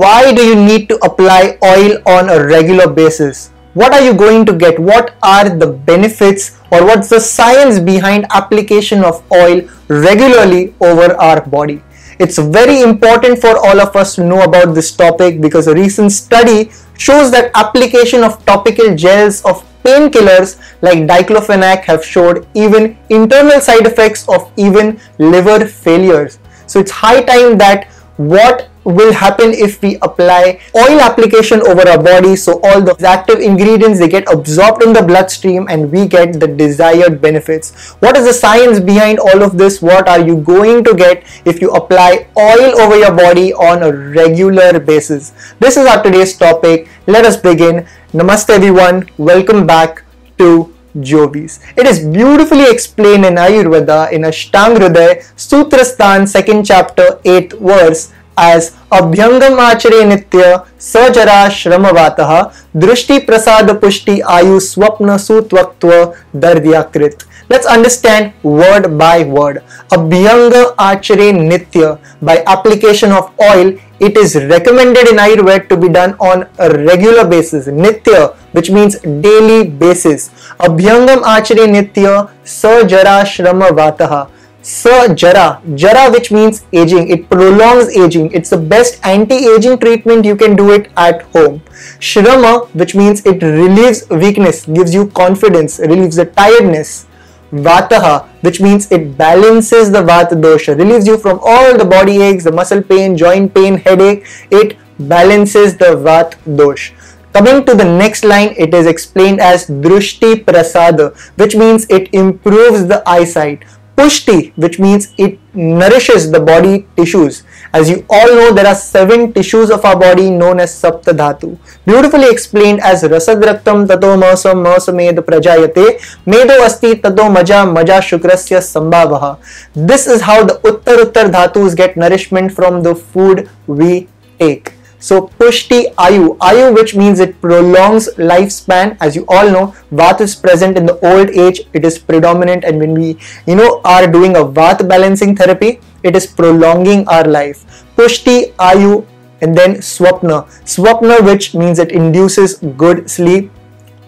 Why do you need to apply oil on a regular basis? What are you going to get? What are the benefits, or what's the science behind application of oil regularly over our body? It's very important for all of us to know about this topic because a recent study shows that application of topical gels of painkillers like diclofenac have showed even internal side effects of even liver failures. So it's high time that what will happen if we apply oil application over our body. So all the active ingredients, they get absorbed in the bloodstream and we get the desired benefits. What is the science behind all of this? What are you going to get if you apply oil over your body on a regular basis? This is our today's topic. Let us begin. Namaste everyone. Welcome back to Jovis. It is beautifully explained in Ayurveda in Ashtang Hriday, Sutrasthan 2nd chapter 8th verse as Abhyangam Achare Nitya Sajara Shramavataha Drushti Prasada Pushti Ayu Swapna Sutwakta Dardhyakrit. Let's understand word by word. Abhyanga Achare Nitya, by application of oil, it is recommended in Ayurveda to be done on a regular basis. Nitya, which means daily basis. Abhyangam Achare Nitya Sa Jara Shrama Vataha. Sa Jara, Jara which means aging. It prolongs aging. It's the best anti-aging treatment. You can do it at home. Shrama, which means it relieves weakness, gives you confidence, relieves the tiredness. Vataha, which means it balances the Vata dosha, relieves you from all the body aches, the muscle pain, joint pain, headache. It balances the Vata dosha. Coming to the next line, it is explained as Drushti Prasada, which means it improves the eyesight. Pushti, which means it nourishes the body tissues. As you all know, there are 7 tissues of our body known as Saptadhatu. Beautifully explained as Rasagratam tato masam masamed prajayate medo asti tato maja maja shukrasya sambhavaha. This is how the Uttar dhatus get nourishment from the food we take. So Pushti Ayu, Ayu which means it prolongs lifespan. As you all know, Vata is present in the old age, it is predominant, and when we are doing a Vata balancing therapy, it is prolonging our life. Pushti Ayu, and then Swapna. Swapna which means it induces good sleep.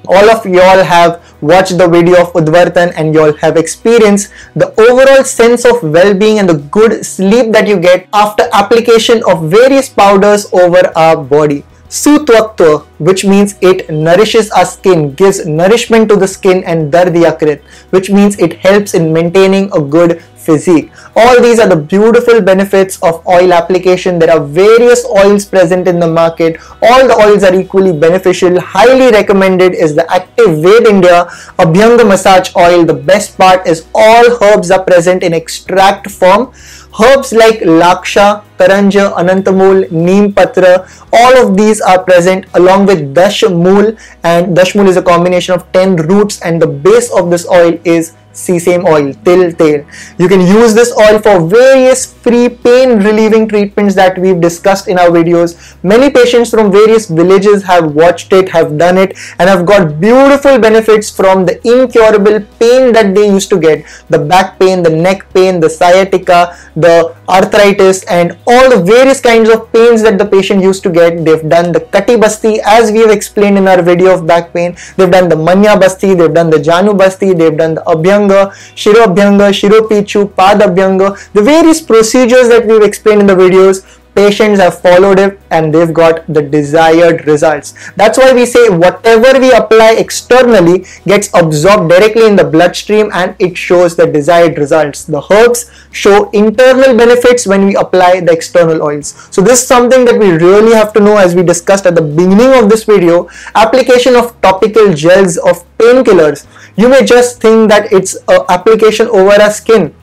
All of y'all have watched the video of Udvartan and y'all have experienced the overall sense of well-being and the good sleep that you get after application of various powders over our body. Sutwakta, which means it nourishes our skin, gives nourishment to the skin, and Dardhyakrit, which means it helps in maintaining a good physique. All these are the beautiful benefits of oil application. There are various oils present in the market. All the oils are equally beneficial. Highly recommended is the Active Veer India Abhyanga Massage Oil. The best part is all herbs are present in extract form. Herbs like Laksha, Karanj, Anantamul, Neem Patra, all of these are present along with Dashmool, and Dashmool is a combination of 10 roots, and the base of this oil is Sesame oil, till tail. You can use this oil for various free pain relieving treatments that we've discussed in our videos. Many patients from various villages have watched it, have done it, and have got beautiful benefits from the incurable pain that they used to get. The back pain, the neck pain, the sciatica, the arthritis, and all the various kinds of pains that the patient used to get. They've done the Kati Basti, as we have explained in our video of back pain. They've done the Manya Basti, they've done the Janu Basti, they've done the Shiro Abhyanga, Shiro Pichu, Pad Abhyanga, the various procedures that we've explained in the videos. Patients have followed it and they've got the desired results. That's why we say whatever we apply externally gets absorbed directly in the bloodstream and it shows the desired results. The herbs show internal benefits when we apply the external oils. So this is something that we really have to know. As we discussed at the beginning of this video, application of topical gels of painkillers, you may just think that it's an application over our skin,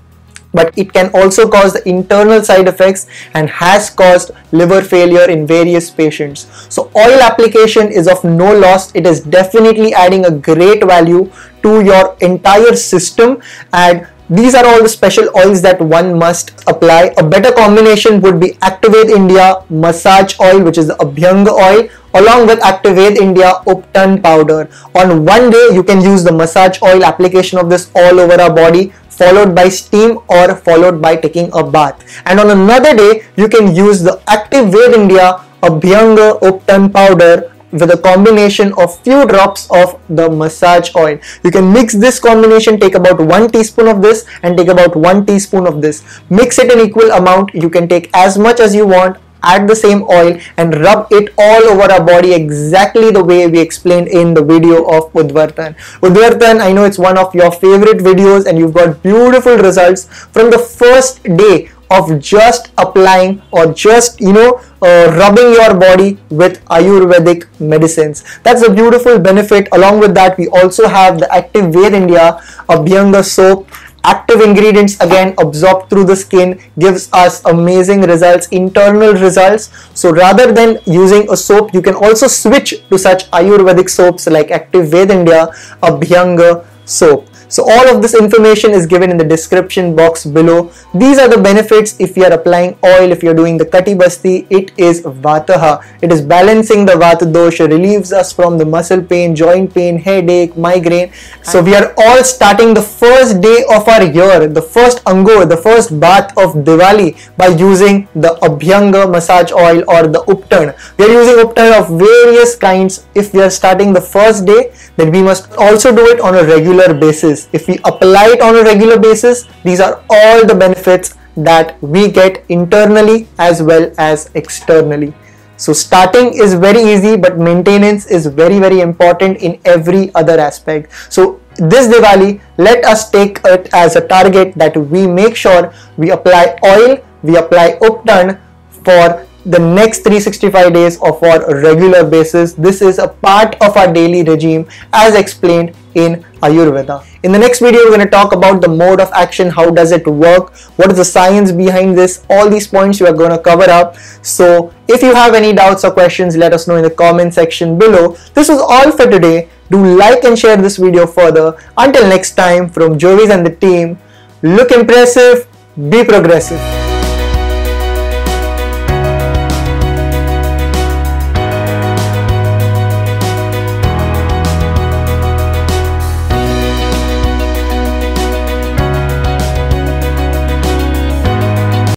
but it can also cause the internal side effects and has caused liver failure in various patients. So oil application is of no loss. It is definitely adding a great value to your entire system, and these are all the special oils that one must apply. A better combination would be Activate India Massage Oil, which is the Abhyanga oil, along with Activate India Ubtan powder. On one day, you can use the massage oil application of this all over our body, followed by steam or followed by taking a bath. And on another day, you can use the Active Veer India Abhyanga Ubtan powder with a combination of few drops of the massage oil. You can mix this combination, take about 1 teaspoon of this and take about 1 teaspoon of this. Mix it in equal amount. You can take as much as you want, add the same oil and rub it all over our body exactly the way we explained in the video of Udvartan. Udvartan, I know it's one of your favorite videos and you've got beautiful results from the first day of just applying or just rubbing your body with Ayurvedic medicines. That's a beautiful benefit. Along with that, we also have the Active Veer India Abhyanga soap. Active ingredients again absorbed through the skin, gives us amazing results, internal results. So rather than using a soap, you can also switch to such Ayurvedic soaps like Active Veer India Abhyanga soap. So all of this information is given in the description box below. These are the benefits if you are applying oil, if you are doing the Kati Basti. It is Vataha. It is balancing the Vata dosha, relieves us from the muscle pain, joint pain, headache, migraine. So we are all starting the first day of our year, the first Angor, the first bath of Diwali by using the Abhyanga massage oil or the Ubtan. We are using Ubtan of various kinds. If we are starting the first day, then we must also do it on a regular basis. If we apply it on a regular basis, these are all the benefits that we get internally as well as externally. So starting is very easy, but maintenance is very, very important in every other aspect. So this Diwali, let us take it as a target that we make sure we apply oil, we apply Ubtan for the next 365 days of our regular basis. This is a part of our daily regime as explained in Ayurveda. In the next video, we're going to talk about the mode of action, how does it work, what is the science behind this, all these points you are going to cover up. So if you have any doubts or questions, let us know in the comment section below. This was all for today. Do like and share this video further. Until next time, from Jovis and the team, look impressive, be progressive.